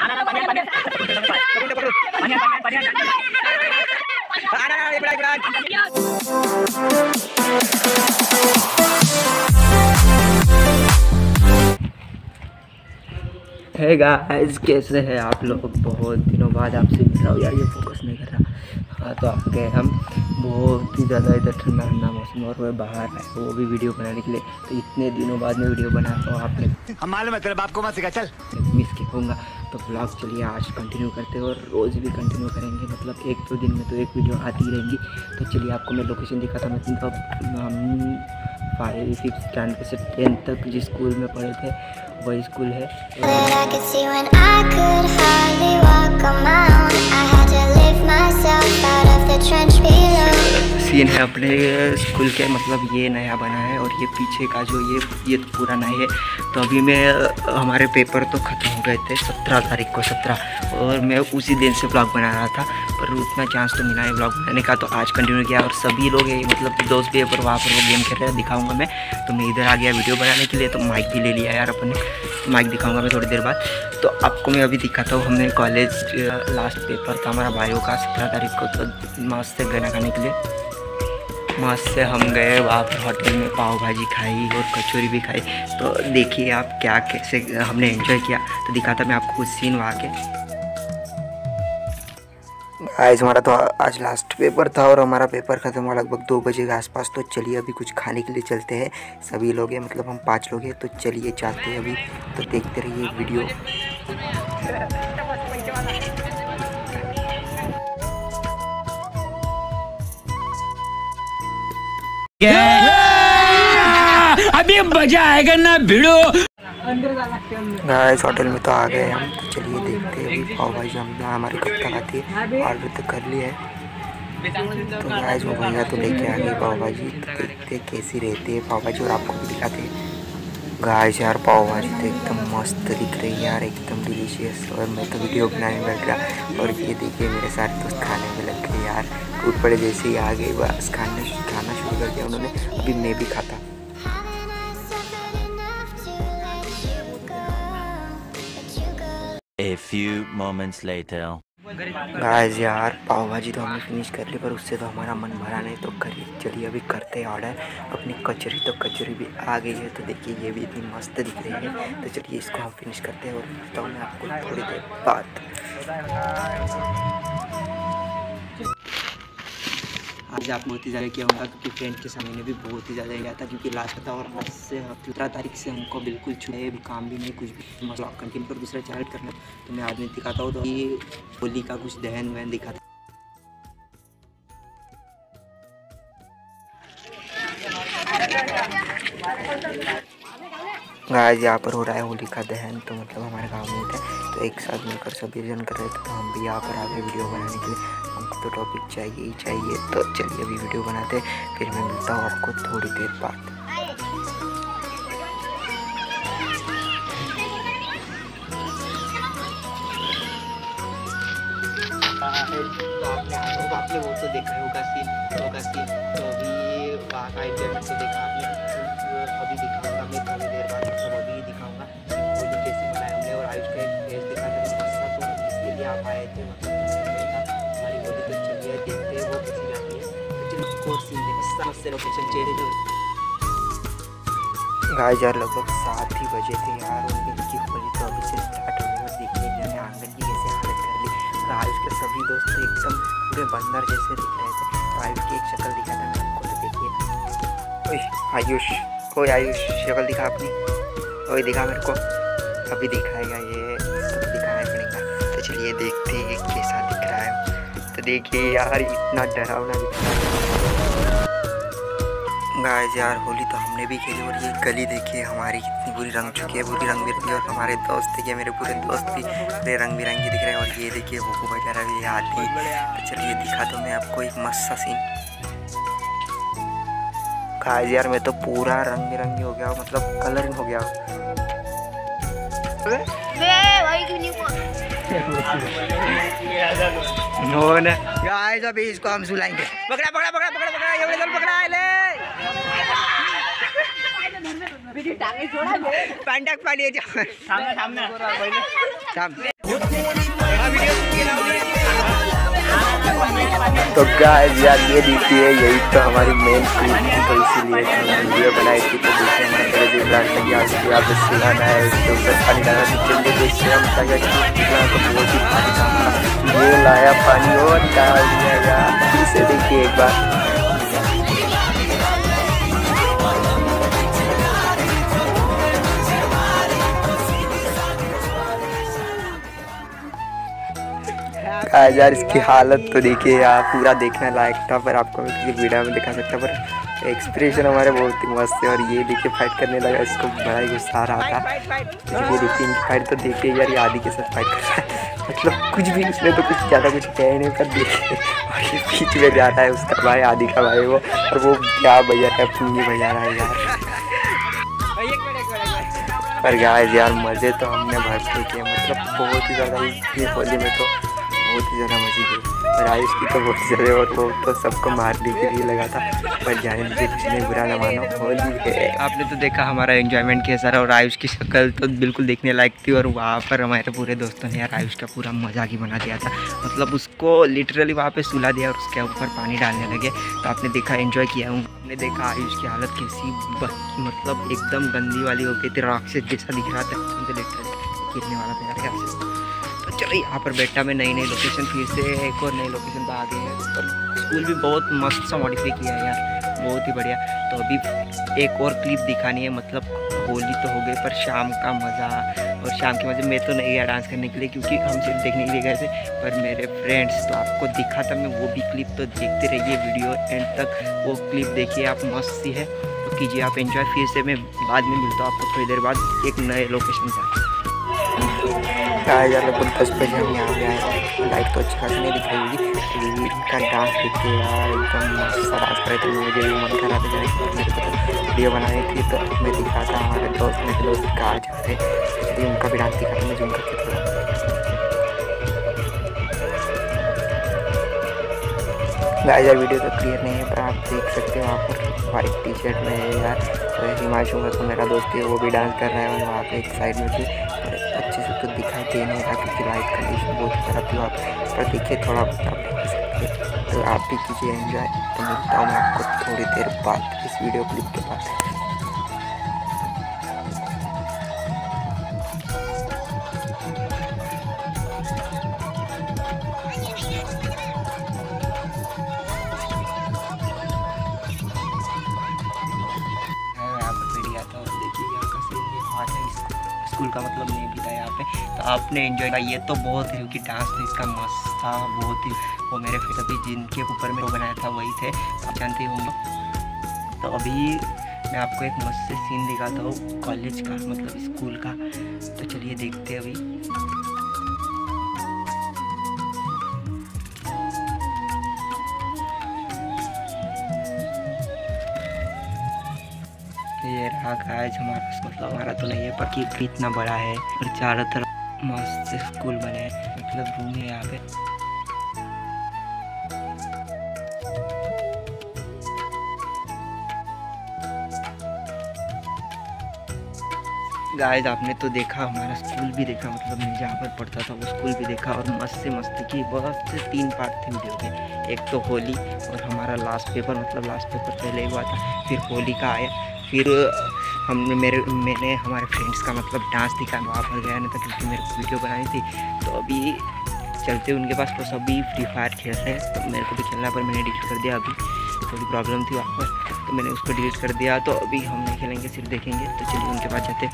Hey guys, कैसे हैं आप लोग। बहुत दिनों बाद आपसे मिल रहा हूँ यार, ये फोकस नहीं कर रहा। हाँ तो आपके हम बहुत ही ज़्यादा इधर ठंडा ठंडा मौसम और वह बाहर है, वो भी वीडियो बनाने के लिए। तो इतने दिनों बाद मैं वीडियो बना रहा हूँ। आपने हम मालूम है तेरे बाप को मत सिखा, चल मिस कहूँगा। तो ब्लॉग चलिए आज कंटिन्यू करते हैं और रोज़ भी कंटिन्यू करेंगे। मतलब एक दो दिन में तो एक वीडियो आती रहेंगी। तो चलिए आपको मैं लोकेशन दिखाता हूँ। मतलब हम 5-6 स्टैंड से 10 तक जिस स्कूल में पढ़े थे वही स्कूल है। सीन है अपने स्कूल के, मतलब ये नया बना है और ये पीछे का जो ये तो पुराना है। तो अभी मैं हमारे पेपर तो ख़त्म हो गए थे 17 तारीख को और मैं उसी दिन से ब्लॉग बना रहा था, पर उतना चांस तो मिला है ब्लॉग बनाने का। तो आज कंटिन्यू किया और सभी लोग मतलब दोस्त भी पर वहाँ पर वो गेम खेल रहे हैं, दिखाऊँगा मैं। तो मैं इधर आ गया वीडियो बनाने के लिए, तो माइक भी ले लिया यार अपन ने। माइक दिखाऊँगा मैं थोड़ी देर बाद। तो आपको मैं अभी दिखाता हूँ। हमने कॉलेज लास्ट पेपर था हमारा बायो का 17 तारीख को। तो मस्त से गाना गाने के लिए मस्त से हम गए वहाँ पर, होटल में पाव भाजी खाई और कचौरी भी खाई। तो देखिए आप क्या कैसे हमने एंजॉय किया। तो दिखाता मैं आपको कुछ सीन वहाँ के। गाइस हमारा तो आज लास्ट पेपर था और हमारा पेपर ख़त्म हुआ लगभग 2 बजे के आसपास। तो चलिए अभी कुछ खाने के लिए चलते हैं। सभी लोग हैं, मतलब हम 5 लोग हैं। तो चलिए जाते हैं अभी। तो देखते रहिए वीडियो। अभी मजा आएगा ना भिड़ो। गाइस होटल में तो आ गए हम। तो चलिए देखते हैं अभी पाव भाजी हम हमारी कब तक आती है। ऑर्डर तो कर लिया है। तो गाइस वो भैया तो लेके आ गए पाव भाजी। तो देखते हैं कैसी रहती है पाव भाजी और आपको भी दिखाते हैं। गाइस यार पाव भाजी तो एकदम मस्त दिख रही है यार, एकदम डिलीशियस। और मैं तो वीडियो बनाने बैठ गया और ये देखिए मेरे सारे दोस्त खाने में लग गए यार। उठ पड़े जैसे ही आ गए बस खाना शुरू कर दिया उन्होंने। अभी मैं भी खाता। A few moments later. Guys यार पाव भाजी तो हमने फिनिश कर ली, पर उससे तो हमारा मन भरा नहीं। तो करिए चलिए अभी करते हैं ऑर्डर अपनी कचौरी। तो कचौरी भी आ गई है। तो देखिए ये भी इतनी मस्त दिख रही है। तो चलिए इसको हम फिनिश करते हैं और बताऊँ मैं आपको थोड़ी देर बाद। आज आप बहुत ही ज़्यादा किया होगा क्योंकि फ्रेंड के सामने भी बहुत ही ज़्यादा गया था, क्योंकि लास्ट था। और आज से 17 तारीख से हमको बिल्कुल छुए काम भी नहीं, कुछ भी मतलब कंटिन्यू पर दूसरा चैनल करना। तो मैं आज में दिखाता हूँ। तो ये होली का कुछ दहन वहन दिखाता। गाइस यहाँ पर हो रहा है होली का दहन। तो मतलब हमारे गाँव में होता है, तो एक साथ मिलकर सभी जन कर रहे थे। तो हम भी यहाँ पर आ गए वीडियो बनाने के लिए। हमको तो टॉपिक चाहिए ही चाहिए। तो चलिए अभी वीडियो बनाते हैं, फिर मैं मिलता हूँ आपको थोड़ी देर बाद। आपने वो तो देखा होगा सीन। तो अभी वहाँ का एंजॉयमेंट तो देखा आपने। अभी दिखाऊंगा मैं थोड़ी देर बाद, मतलब अभी दिखाऊंगा होली कैसे मनाया हमने। और आयुष का एक फेस दिखा था, तो इसके लिए आप आए थे। मतलब गाइस यार लगभग 7 ही बजे थे यार और इनकी होली तो अभी से स्टार्ट हो गई। और देखिए इन्होंने आंगन की कैसे हालत कर ली। तो आयुष के सभी दोस्त एकदम पूरे बंदर जैसे दिख रहे थे। तो आयुष की एक शक्ल दिखा था मैं आपको। तो देखिए ओए आयुष, ओए आयुष शक्ल दिखा आपने, ओए दिखा मेरे को। अभी दिखाएगा ये, तो दिखाना पड़ेगा। तो चलिए देखते हैं कैसा दिख रहा है। तो देखिए यार इतना डरावना दिख रहा है। गाइस यार होली तो हमने भी खेली और ये गली देखिए हमारी कितनी बुरी रंग चुकी है, बुरी रंग बिरंगी। और हमारे दोस्त देखिए, मेरे पूरे दोस्त भी पूरे रंग बिरंगी दिख रहे हैं। और ये देखिए होकू वगैरह भी आती। तो चलिए दिखा दो मैं आपको एक मस्त सा सीन। गाइस यार मैं तो पूरा रंग बिरंगी हो गया, मतलब कलरिंग हो गया। गाइस अभी इसको हम सुलाएंगे। पकड़ा पकड़ा पकड़ा पकड़ा पकड़ा ये वाले पकड़ा ले टांगे जोड़ा। पैंटक पानी सामने सामने तो गाइस यार ये देखिए यही तो हमारी मेन चीज थी, तो इसीलिए हमने वीडियो बनाई थी। तो दूसरे हमारे जो ब्रांड लगी आप सुनाना है उसके ऊपर पानी डाला तो जल्दी देखते हम क्या कितना तो बहुत ही पानी डाला ये लाया पानी और डाल दिया यार। फिर से देखिए एक बार यार इसकी हालत तो देखिए यार पूरा देखने लायक था, पर आपको वीडियो में दिखा सकता पर एक्सप्रेशन हमारे बहुत ही मस्त है। और ये देखिए फाइट करने लगा, इसको बड़ा ही गुस्सा आ रहा था। ये देखिए इनकी फाइट तो देखिए यार आदि के साथ फाइट कर रहा है, मतलब कुछ भी इसमें तो कुछ ज़्यादा कुछ कह नहीं कर देखिए। और ये बीच में जा रहा है उसका भाई आदि का भाई वो, और वो क्या भैया का पूंजी भैया रहा है यार। पर गाइस यार मज़े तो हमने भरपूर किए, मतलब बहुत ही ज़्यादा इस होली में तो बहुत ही ज़्यादा मज़े की। और आयुष की तो बहुत ज़्यादा और वो तो सबको मारने के लिए लगा था, पर जाने दीजिए किसी बुरा ना मानो होली है। आपने तो देखा हमारा एंजॉयमेंट किया सारा, और आयुष की शक्ल तो बिल्कुल देखने लायक थी। और वहाँ पर हमारे पूरे दोस्तों ने यार आयुष का पूरा मजाक ही बना दिया था, मतलब उसको लिटरली वहाँ पर सुला दिया और उसके ऊपर पानी डालने लगे। तो आपने देखा एंजॉय किया, हमने देखा आयुष की हालत कैसी मतलब एकदम गंदी वाली हो गई थी, राक्षस जैसा दिख रहा था, तो लिटरली गिरने वाला था यार। चलो यहाँ पर बैठना में नई नई लोकेशन फिर से एक और नई लोकेशन पर आ गए हैं, और स्कूल भी बहुत मस्त सा मॉडिफाई किया है यार, बहुत ही बढ़िया। तो अभी एक और क्लिप दिखानी है, मतलब होली तो हो गई पर शाम का मज़ा, और शाम के मज़े मैं तो नहीं गया डांस करने के लिए क्योंकि हम सिर्फ देखने के लिए गए थे, पर मेरे फ्रेंड्स तो आपको दिखाता मैं वो भी क्लिप, तो देखते रहिए वीडियो एंड तक, वो क्लिप देखिए आप, मस्त सी है तो कीजिए आप एंजॉय। फिर से मैं बाद में मिलता हूँ आपको थोड़ी देर बाद एक नए लोकेशन पर। यार लगभग 10 बजे हम यहाँ पे आए, लाइट तो अच्छी खासी नहीं दिखाई होगी, का डांस देखिए यार एकदम मस्त डांस करे थे। मुझे भी मन करा था वीडियो बनाने की, तो मैं दिखा था हमारे दोस्त मेरे लोग कहा जा रहे थे उनका भी डांस दिखा था मुझे उनका कितना। यार वीडियो तो क्लियर नहीं है पर आप देख सकते हो, वहाँ पर वाइट टी शर्ट में है यार हिमांशु का मेरा दोस्त है, वो भी डांस कर रहा है। और वहाँ पर एक साइड में भी अच्छे से तो दिखाई दे नहीं रहा क्योंकि लाइट कंडीशन बहुत खराब थी, आप पर देखिए थोड़ा बहुत आप देख सकते, तो आप भी कीजिए एंजॉय। तो मिलता हूँ आपको थोड़ी देर बाद इस वीडियो क्लिप के बाद। स्कूल का मतलब नहीं बीता यहाँ पे, तो आपने एंजॉय किया ये तो बहुत है क्योंकि डांस तो इसका मस्त था बहुत ही। वो मेरे फिर अभी जिनके ऊपर में बनाया था वही थे, आप जानते होंगे। तो अभी मैं आपको एक मस्त से सीन दिखाता हूँ कॉलेज का, मतलब स्कूल का, तो चलिए देखते हैं अभी। ये रहा गाइस हमारा, मतलब हमारा तो नहीं है पर कि इतना बड़ा है और चारों तरफ मस्त स्कूल बने हैं, मतलब रूम है यहाँ पे। गाइस आपने तो देखा हमारा स्कूल भी देखा, मतलब मैं जहाँ पर पढ़ता था वो स्कूल भी देखा, और मस्त से मस्ती की। बहुत 3 पार्ट थे वीडियो के, एक तो होली और हमारा लास्ट पेपर, मतलब लास्ट पेपर पहले ही हुआ था, फिर होली का आया, फिर हमने मैंने हमारे फ्रेंड्स का मतलब डांस दिखाया वहाँ पर गया नहीं था क्योंकि मेरे को वीडियो बनानी थी। तो अभी चलते उनके पास, तो सभी फ्री फायर खेलते हैं, तो मेरे को भी खेलना पर मैंने डिलीट कर दिया, अभी थोड़ी प्रॉब्लम थी वहाँ पर तो मैंने उसको डिलीट कर दिया। तो अभी हम नहीं खेलेंगे सिर्फ देखेंगे, तो चलिए उनके पास जाते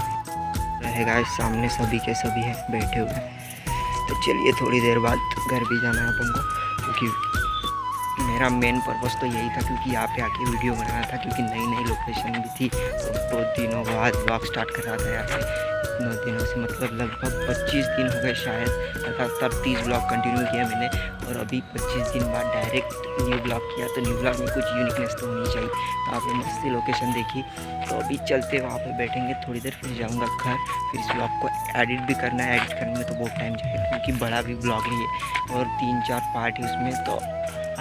रहेगा। सामने सभी के सभी हैं बैठे हुए, तो चलिए थोड़ी देर बाद घर भी जाना है अपन को, क्योंकि मेरा मेन पर्पज़ तो यही था क्योंकि यहाँ पे आके वीडियो बनाना था, क्योंकि नई नई लोकेशन भी थी। तो 2 दिनों बाद व्लॉग स्टार्ट कर रहा था यहाँ पे, 9 दिनों से मतलब लगभग 25 दिन हो गए शायद, लगातार 30 व्लॉग कंटिन्यू किया मैंने, और अभी 25 दिन बाद डायरेक्ट न्यू व्लॉग किया। तो न्यू व्लॉग में कुछ यूनिकनेस तो होनी चाहिए, तो आपने मस्ती लोकेशन देखी। तो अभी चलते वहाँ पर बैठेंगे थोड़ी देर, फिर जाऊँगा घर, फिर इस व्लॉग को एडिट भी करना है, एडिट करने में तो बहुत टाइम जाएगा क्योंकि बड़ा भी व्लॉग है ये, और 3-4 पार्ट है उसमें। तो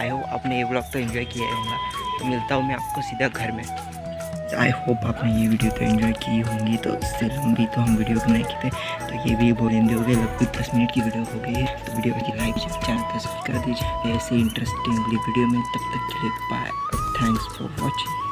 आई होप आपने ये व्लॉग तो एंजॉय किया होगा, तो मिलता हूँ मैं आपको सीधा घर में। आई होप आपने ये वीडियो तो एंजॉय की होंगी। तो इससे लंबी तो हम वीडियो बनाए की थे, तो ये भी बोलेंदे हो गए, लगभग 10 मिनट की वीडियो हो गई। तो वीडियो की लाइक चैनल पर सब्सक्राइब कर दीजिए ऐसे इंटरेस्टिंग वीडियो में। तब तक के लिए बाय, थैंक्स फॉर वॉचिंग।